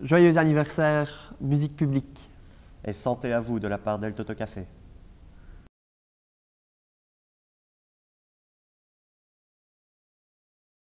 Joyeux anniversaire, Muziekpublique. Et santé à vous de la part d'El Toto Café.